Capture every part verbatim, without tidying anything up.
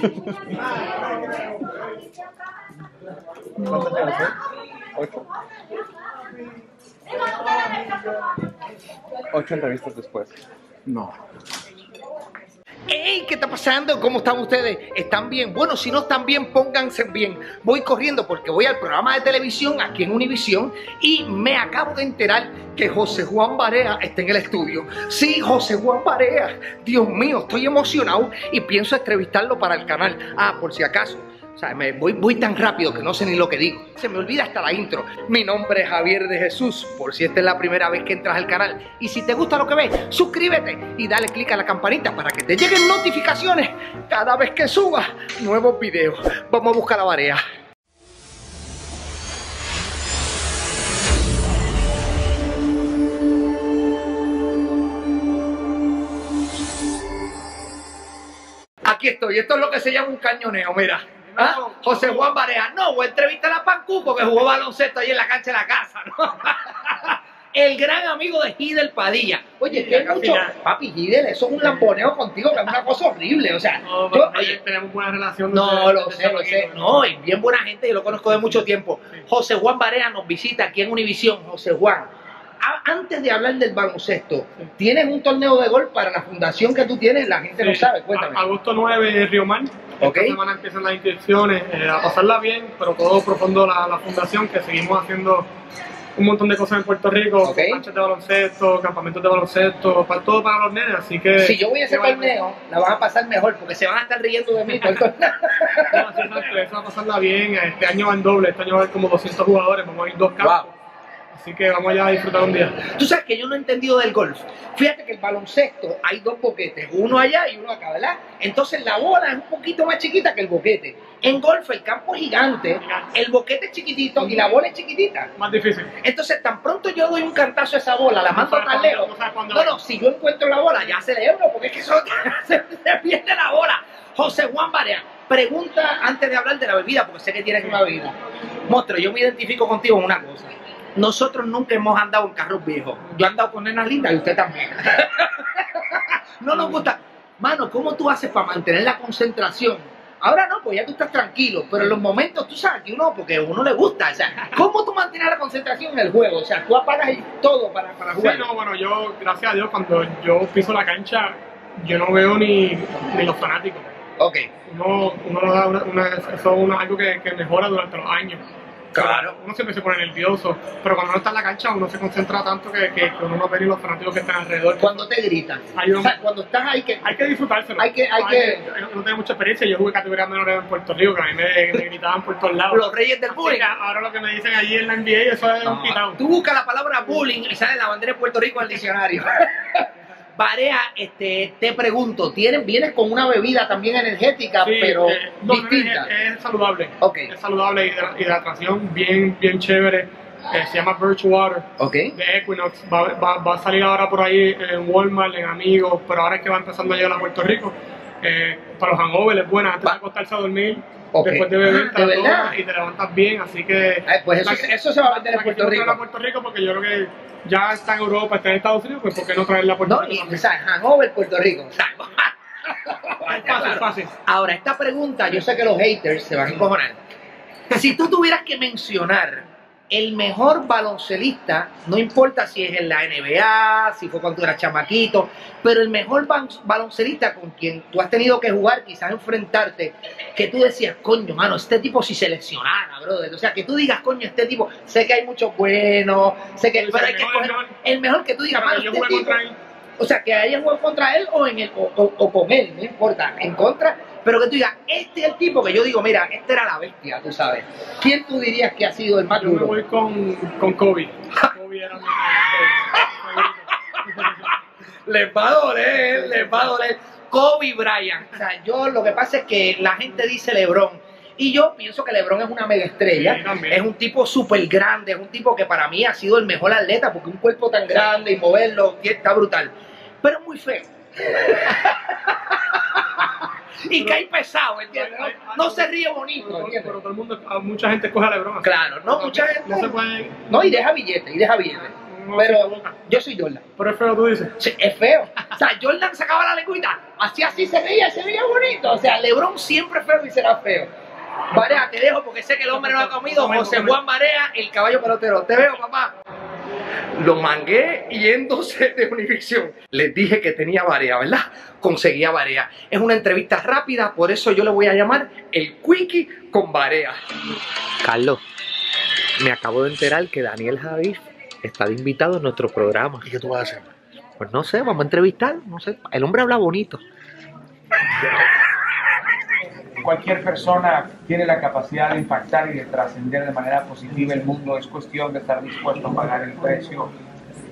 ¿Cuánto te gustó? ¿Ocho? Ocho entrevistas después. No. ¡Ey! ¿Qué está pasando? ¿Cómo están ustedes? ¿Están bien? Bueno, si no están bien, pónganse bien. Voy corriendo porque voy al programa de televisión aquí en Univisión y me acabo de enterar que José Juan Barea está en el estudio. Sí, José Juan Barea. Dios mío, estoy emocionado y pienso entrevistarlo para el canal. Ah, por si acaso. O sea, me voy, voy tan rápido que no sé ni lo que digo. Se me olvida hasta la intro. Mi nombre es Javier De Jesús, por si esta es la primera vez que entras al canal. Y si te gusta lo que ves, suscríbete y dale click a la campanita para que te lleguen notificaciones cada vez que suba nuevos videos. Vamos a buscar a Barea. Aquí estoy. Esto es lo que se llama un cañoneo, mira. ¿Ah? José Juan Barea, no, voy a entrevistar a Pancú porque jugó baloncesto ahí en la cancha de la casa, ¿no? El gran amigo de Giddel Padilla. Oye, que hay mucho... Papi, Giddel, eso es un lamponeo contigo, que es una cosa horrible, o sea... No, yo... ayer tenemos buena relación. No, lo sé, lo sé, no, y bien buena gente, yo lo conozco de mucho tiempo. Sí. José Juan Barea nos visita aquí en Univisión. José Juan, antes de hablar del baloncesto, tienes un torneo de golf para la fundación que tú tienes, la gente sí. Lo sabe, cuéntame. agosto nueve, Río Mar. Okay. Esta semana empiezan las inscripciones, eh, a pasarla bien, pero todo profundo la, la fundación, que seguimos haciendo un montón de cosas en Puerto Rico, okay. Canchas de baloncesto, campamentos de baloncesto, para todo para los nenes, así que... Si yo voy a ese torneo, la van a pasar mejor, porque se van a estar riendo de mí todo el torneo. No, sí, exacto, eso va a pasarla bien, este año van doble, este año van como doscientos jugadores, vamos a ir dos campos. Wow. Así que vamos allá a disfrutar un día. Tú sabes que yo no he entendido del golf. Fíjate que el baloncesto hay dos boquetes, uno allá y uno acá, ¿verdad? Entonces la bola es un poquito más chiquita que el boquete. En golf el campo es gigante, el boquete es chiquitito y la bola es chiquitita. Más difícil. Entonces tan pronto yo doy un cantazo a esa bola, la mando tan lejos. No, no, si yo encuentro la bola ya celebro, porque es que eso se, se pierde la bola. José Juan Barea, pregunta antes de hablar de la bebida, porque sé que tienes una bebida. Monstruo, yo me identifico contigo en una cosa. Nosotros nunca hemos andado en carros viejos. Yo he andado con nenas lindas y usted también. No nos gusta. Mano, ¿cómo tú haces para mantener la concentración? Ahora no, pues ya tú estás tranquilo. Pero en los momentos, tú sabes que uno, porque a uno le gusta. O sea, ¿cómo tú mantienes la concentración en el juego? O sea, tú apagas el todo para, para jugar. Sí, no, bueno, yo, gracias a Dios, cuando yo piso la cancha, yo no veo ni, ni los fanáticos. Ok. Uno, uno nos da una, una, eso es algo que, que mejora durante los años. Claro. Uno siempre se pone nervioso, pero cuando uno está en la cancha uno se concentra tanto que, que, que uno no ve ni los fanáticos que están alrededor. Cuando te gritan, hay un, o sea, cuando estás ahí que... Hay que disfrutárselo. Hay que, hay no, que... Hay, no, no tengo mucha experiencia, yo jugué categorías menores en Puerto Rico, que a mí me, me gritaban por todos lados. Los reyes del bullying. Ahora lo que me dicen allí en la N B A, eso es no, un quitado. Tú buscas la palabra bullying y sale la bandera de Puerto Rico en el diccionario. Barea, este, te pregunto, ¿tienes, vienes con una bebida también energética, sí, pero eh, no, distinta? Es, es saludable, okay. Es saludable, hidratación bien, bien chévere, eh, se llama Birch Water, okay. De Equinox, va, va, va a salir ahora por ahí en Walmart, en Amigos, pero ahora es que va empezando a llegar a Puerto Rico. Eh, para los hangovers es buena, antes va. de acostarse a dormir, okay. Después de beber te la y te levantas bien, así que... Ay, pues eso, que, eso se va a vender en Puerto Rico. A Puerto Rico porque yo creo que ya está en Europa, está en Estados Unidos, pues ¿por qué no traerla a Puerto no, Rico? No, o sea, hangover Puerto Rico. Es fácil, fácil. Ahora, esta pregunta, yo sé que los haters se van a encojonar. Si tú tuvieras que mencionar... El mejor baloncelista, no importa si es en la N B A, si fue cuando eras chamaquito, pero el mejor baloncelista con quien tú has tenido que jugar, quizás enfrentarte, que tú decías, coño, mano, este tipo si se lesionara, brother. O sea, que tú digas, coño, este tipo, sé que hay muchos buenos, sé que... El, pero el, hay mejor, que el, mejor, el mejor que tú digas, mano, este tipo... O sea, que haya jugado contra él o, en el, o, o, o con él, no importa, en contra... Pero que tú digas, este es el tipo que yo digo, mira, este era la bestia, tú sabes. ¿Quién tú dirías que ha sido el más duro? Yo me voy con, con Kobe. Kobe era mi... Les va a doler, les va a doler. Kobe Bryant. O sea, yo lo que pasa es que la gente dice LeBron. Y yo pienso que LeBron es una mega estrella, sí, es un tipo súper grande, es un tipo que para mí ha sido el mejor atleta, porque un cuerpo tan grande y moverlo está brutal. Pero es muy feo. Y que hay pesado, ¿entiendes? No, no se ríe bonito, pero, pero, pero todo el mundo, mucha gente coge a LeBron. Claro, no, mucha gente. No se puede. No, y deja billetes, y deja billetes. no pero boca. Yo soy Jordan. Pero es feo, tú dices. Sí, es feo. O sea, Jordan sacaba la lengüita, así así se veía, se veía bonito. O sea, LeBron siempre es feo y será feo. Barea, te dejo porque sé que el hombre no ha comido. José Juan Barea, el caballo pelotero. Te veo, papá. Lo mangué yéndose de Univisión. Les dije que tenía Barea, ¿verdad? Conseguía Barea. Es una entrevista rápida, por eso yo le voy a llamar el Quickie con Barea. Carlos, me acabo de enterar que Daniel Habif está de invitado en nuestro programa. ¿Y qué tú vas a hacer? Pues no sé, vamos a entrevistar, no sé. El hombre habla bonito. Cualquier persona tiene la capacidad de impactar y de trascender de manera positiva el mundo. Es cuestión de estar dispuesto a pagar el precio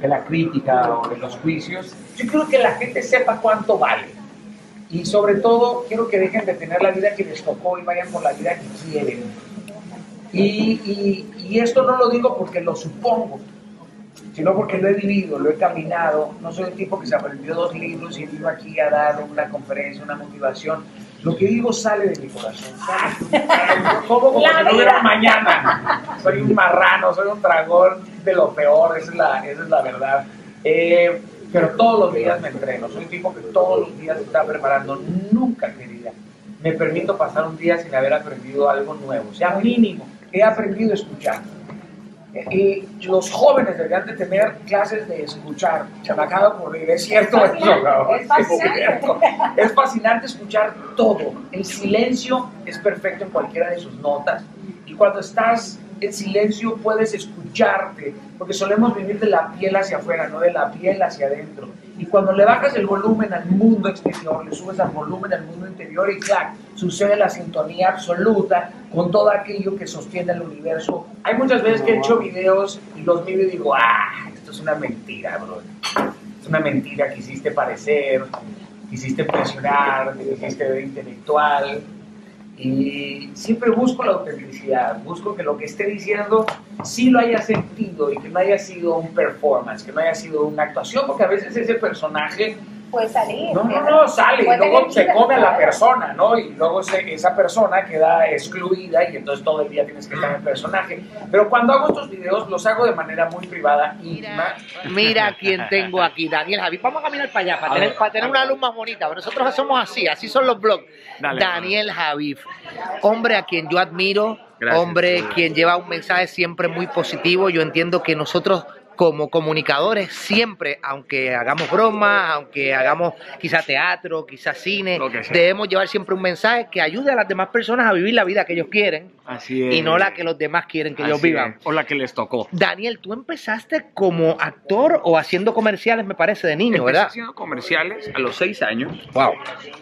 de la crítica o de los juicios. Yo creo que la gente sepa cuánto vale. Y sobre todo, quiero que dejen de tener la vida que les tocó y vayan por la vida que quieren. Y, y, y esto no lo digo porque lo supongo, sino porque lo he vivido, lo he caminado. No soy el tipo que se aprendió dos libros y vino aquí a dar una conferencia, una motivación. Lo que digo sale de mi corazón. Como como si no hubiera mañana. Soy un marrano, soy un dragón de lo peor, esa es la, esa es la verdad. Eh, pero todos los días me entreno, soy un tipo que todos los días se está preparando. Nunca, querida, me permito pasar un día sin haber aprendido algo nuevo. O sea, mínimo, he aprendido a escuchar. Y los jóvenes deberían de tener clases de escuchar. Se me acaba de ocurrir, es cierto, es fascinante, es fascinante. Es fascinante escuchar todo. El silencio es perfecto en cualquiera de sus notas. Y cuando estás en silencio puedes escucharte, porque solemos vivir de la piel hacia afuera, no de la piel hacia adentro. Y cuando le bajas el volumen al mundo exterior, le subes al volumen al mundo interior y clac, sucede la sintonía absoluta con todo aquello que sostiene el universo. Hay muchas veces que he hecho videos y los miro y digo, ah, esto es una mentira, bro. Es una mentira, quisiste parecer, quisiste presionar, te quisiste ver intelectual. Y siempre busco la autenticidad, busco que lo que esté diciendo sí lo haya sentido y que no haya sido un performance, que no haya sido una actuación, porque a veces ese personaje puede salir, no, no, no sale y luego se come a la persona, ¿no? Y luego se, esa persona queda excluida y entonces todo el día tienes que estar en el personaje. Pero cuando hago estos videos los hago de manera muy privada, íntima. Mira, mira quién tengo aquí, Daniel Habif. Vamos a caminar para allá, para tener, para tener una luz más bonita. Pero nosotros somos así, así son los blogs. Dale, Daniel Habif, hombre a quien yo admiro, gracias, hombre tío. Quien lleva un mensaje siempre muy positivo. Yo entiendo que nosotros como comunicadores siempre, aunque hagamos bromas, aunque hagamos quizá teatro, quizá cine, debemos llevar siempre un mensaje que ayude a las demás personas a vivir la vida que ellos quieren. Así es. Y no la que los demás quieren que Así ellos vivan. Es. O la que les tocó. Daniel, tú empezaste como actor o haciendo comerciales, me parece, de niño, Empecé ¿verdad? haciendo comerciales a los seis años. Wow.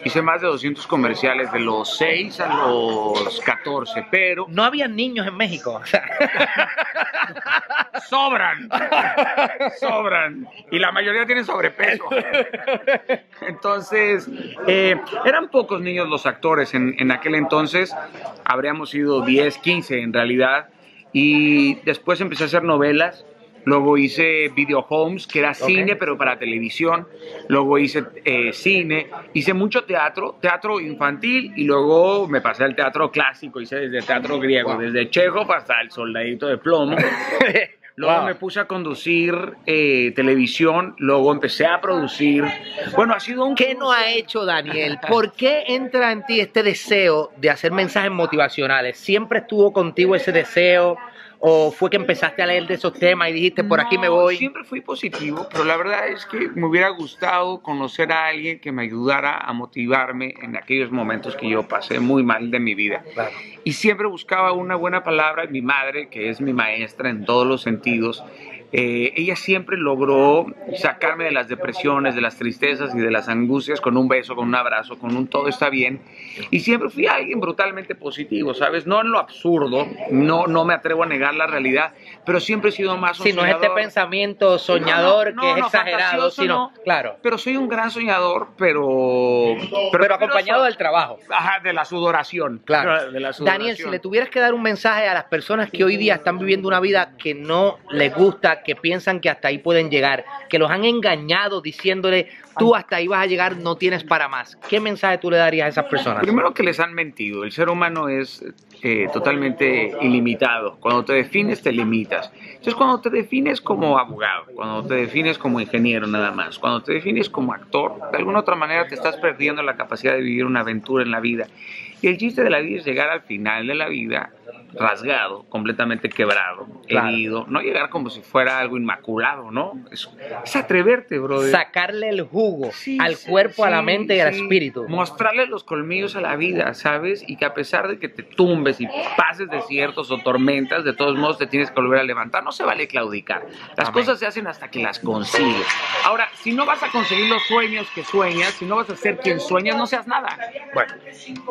Hice más de doscientos comerciales de los seis a los catorce, pero... No había niños en México. O sea... Sobran. Sobran. Y la mayoría tienen sobrepeso. Entonces, eh, eran pocos niños los actores. En, en aquel entonces habríamos sido diez, quince en realidad. Y después empecé a hacer novelas. Luego hice video homes, que era okay. cine, pero para televisión. Luego hice eh, cine. Hice mucho teatro, teatro infantil. Y luego me pasé al teatro clásico. Hice desde teatro griego, wow. desde Chekhov hasta El Soldadito de Plomo. Luego wow. me puse a conducir eh, televisión, luego empecé a producir. Bueno, ha sido un... ¿Qué no ha hecho Daniel? ¿Por qué entra en ti este deseo de hacer mensajes motivacionales? ¿Siempre estuvo contigo ese deseo? ¿O fue que empezaste a leer de esos temas y dijiste, por no, aquí me voy? Siempre fui positivo, pero la verdad es que me hubiera gustado conocer a alguien que me ayudara a motivarme en aquellos momentos que yo pasé muy mal de mi vida. Claro. Y siempre buscaba una buena palabra. Mi madre, que es mi maestra en todos los sentidos, eh, ella siempre logró sacarme de las depresiones, de las tristezas y de las angustias con un beso, con un abrazo, con un todo está bien. Y siempre fui alguien brutalmente positivo, ¿sabes? No en lo absurdo, no, no me atrevo a negar la realidad, pero siempre he sido más un Si soñador. No es este pensamiento soñador no, no, que no, es no, exagerado, sino... No, claro. Pero soy un gran soñador, pero... Pero, pero acompañado pero, del trabajo. Ajá, de la sudoración. Claro. De la sudoración. Daniel, si le tuvieras que dar un mensaje a las personas que hoy día están viviendo una vida que no les gusta, que piensan que hasta ahí pueden llegar, que los han engañado diciéndole, tú hasta ahí vas a llegar, no tienes para más? ¿Qué mensaje tú le darías a esas personas? Primero, que les han mentido. El ser humano es eh, totalmente ilimitado. Cuando te defines, te limitas. Entonces, cuando te defines como abogado, cuando te defines como ingeniero nada más, cuando te defines como actor, de alguna u otra manera te estás perdiendo la capacidad de vivir una aventura en la vida. Y el chiste de la vida es llegar al final de la vida rasgado, completamente quebrado, claro, herido, no llegar como si fuera algo inmaculado, ¿no? Es, es atreverte, brother. Sacarle el jugo sí, al sí, cuerpo, sí, a la mente y sí. al espíritu. Mostrarle los colmillos a la vida, ¿sabes? Y que a pesar de que te tumbes y pases desiertos o tormentas, de todos modos te tienes que volver a levantar. No se vale claudicar. Las Amén. Cosas se hacen hasta que las consigues. Ahora, si no vas a conseguir los sueños que sueñas, si no vas a ser quien sueñas, no seas nada. Bueno,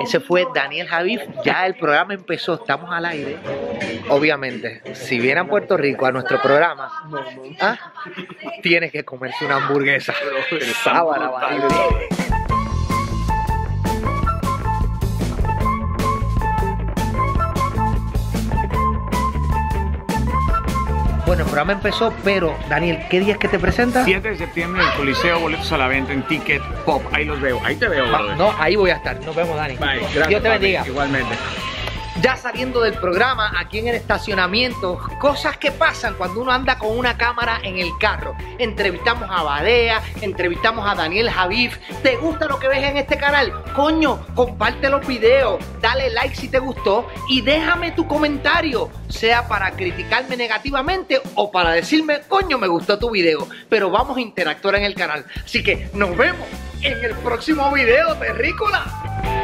ese fue Daniel Habif. Ya el programa empezó, estamos al aire. Obviamente, si viene a Puerto Rico a nuestro programa, no, no. ¿Ah? Tienes que comerse una hamburguesa. Pero, el sábado, vale. Bueno, el programa empezó, pero Daniel, ¿qué día es que te presentas? siete de septiembre en el Coliseo, boletos a la venta en Ticket Pop. Ahí los veo, ahí te veo. Va, no, ahí voy a estar. Nos vemos, Dani. Bye. Gracias, Dios te bendiga. Papi, igualmente. Ya saliendo del programa, aquí en el estacionamiento, cosas que pasan cuando uno anda con una cámara en el carro. Entrevistamos a Barea, entrevistamos a Daniel Habif. ¿Te gusta lo que ves en este canal? Coño, comparte los videos, dale like si te gustó y déjame tu comentario, sea para criticarme negativamente o para decirme, coño, me gustó tu video. Pero vamos a interactuar en el canal. Así que nos vemos en el próximo video, terrícola.